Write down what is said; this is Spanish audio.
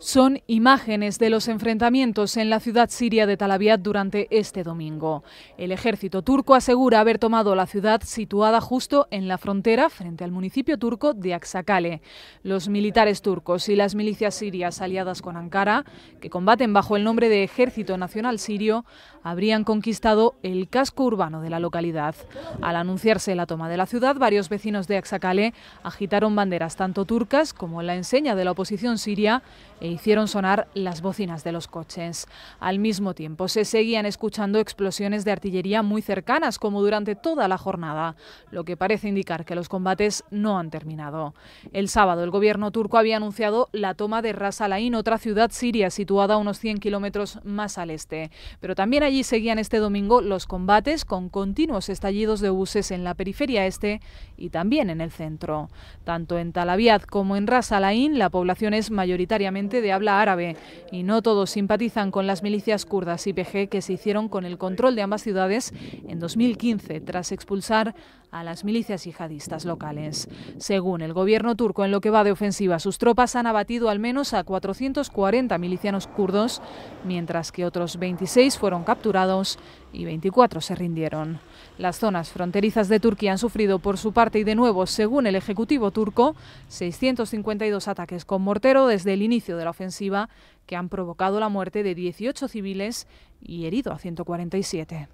Son imágenes de los enfrentamientos en la ciudad siria de Tal Abiad durante este domingo. El ejército turco asegura haber tomado la ciudad situada justo en la frontera frente al municipio turco de Akçakale. Los militares turcos y las milicias sirias aliadas con Ankara, que combaten bajo el nombre de Ejército Nacional Sirio, habrían conquistado el casco urbano de la localidad. Al anunciarse la toma de la ciudad, varios vecinos de Akçakale agitaron banderas tanto turcas como la enseña de la oposición siria e hicieron sonar las bocinas de los coches. Al mismo tiempo, se seguían escuchando explosiones de artillería muy cercanas, como durante toda la jornada, lo que parece indicar que los combates no han terminado. El sábado, el gobierno turco había anunciado la toma de Ras Al Ain, otra ciudad siria situada a unos 100 kilómetros más al este. Pero también allí seguían este domingo los combates, con continuos estallidos de buses en la periferia este y también en el centro. Tanto en Tal Abiad como en Ras Al Ain, la población es mayoritariamente de habla árabe y no todos simpatizan con las milicias kurdas YPG que se hicieron con el control de ambas ciudades en 2015 tras expulsar a las milicias yihadistas locales. Según el gobierno turco, en lo que va de ofensiva, sus tropas han abatido al menos a 440 milicianos kurdos, mientras que otros 26 fueron capturados y 24 se rindieron. Las zonas fronterizas de Turquía han sufrido por su parte, y de nuevo, según el Ejecutivo turco, 652 ataques con mortero desde el inicio de la ofensiva, que han provocado la muerte de 18 civiles y herido a 147.